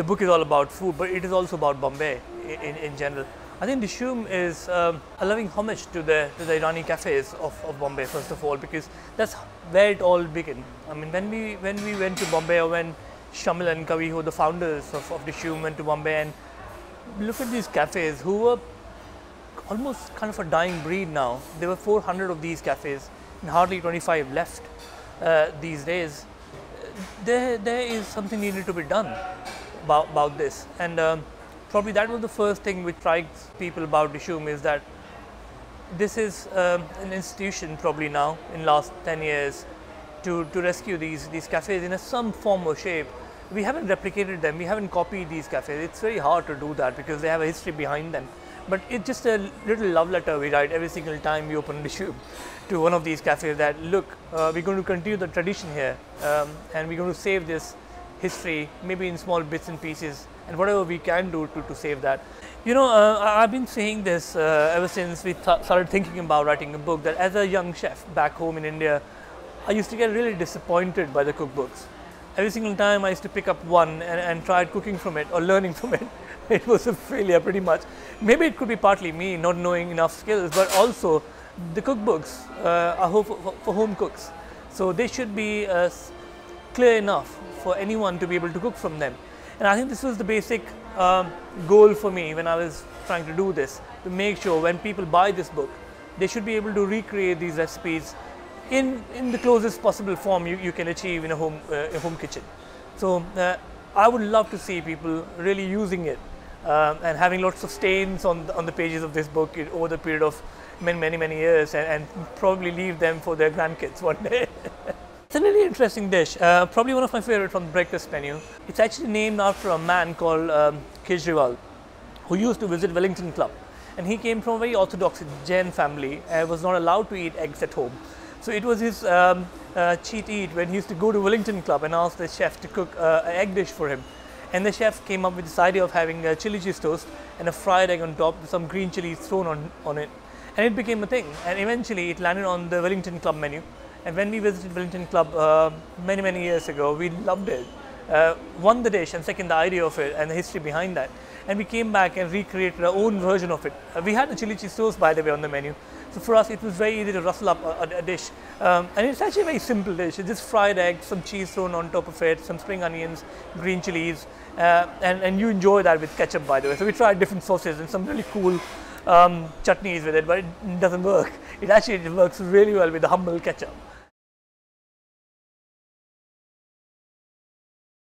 the book is all about food, but it is also about Bombay in general. I think Dishoom is a loving homage to the Irani cafes of Bombay, first of all, because that's where it all began. I mean, when we went to Bombay, or when Shamil and Kavi, who are the founders of Dishoom, went to Bombay and look at these cafes, who were almost kind of a dying breed now. There were 400 of these cafes and hardly 25 left these days. There is something needed to be done about this, and probably that was the first thing which strikes people about Dishoom, is that this is an institution probably now in last 10 years to rescue these cafes in some form or shape. We haven't replicated them, we haven't copied these cafes. It's very hard to do that because they have a history behind them. But it's just a little love letter we write every single time we open Dishoom to one of these cafes, that look, we're going to continue the tradition here, and we're going to save this history, maybe in small bits and pieces, and whatever we can do to save that. You know, I've been saying this ever since we started thinking about writing a book, that as a young chef back home in India, I used to get really disappointed by the cookbooks. Every single time I used to pick up one and try cooking from it or learning from it, it was a failure pretty much. Maybe it could be partly me not knowing enough skills, but also the cookbooks are for home cooks. So they should be clear enough for anyone to be able to cook from them. And I think this was the basic goal for me when I was trying to do this, to make sure when people buy this book, they should be able to recreate these recipes in the closest possible form you can achieve in a home kitchen. So I would love to see people really using it and having lots of stains on the pages of this book over the period of many years, and probably leave them for their grandkids one day. It's a really interesting dish, probably one of my favorite from the breakfast menu. It's actually named after a man called Kejriwal, who used to visit Wellington Club, and he came from a very orthodox Jain family and was not allowed to eat eggs at home. So it was his cheat eat when he used to go to Wellington Club and ask the chef to cook an egg dish for him. And the chef came up with this idea of having a chili cheese toast and a fried egg on top with some green chilies thrown on it. And it became a thing, and eventually it landed on the Wellington Club menu. And when we visited Wellington Club many years ago, we loved it. One, the dish, and second, the idea of it and the history behind that. And we came back and recreated our own version of it. We had the chili cheese sauce, by the way, on the menu. So for us, it was very easy to rustle up a dish. And it's actually a very simple dish. It's just fried eggs, some cheese thrown on top of it, some spring onions, green chilies. And you enjoy that with ketchup, by the way. So we tried different sauces and some really cool chutneys with it, but it doesn't work. It actually works really well with the humble ketchup.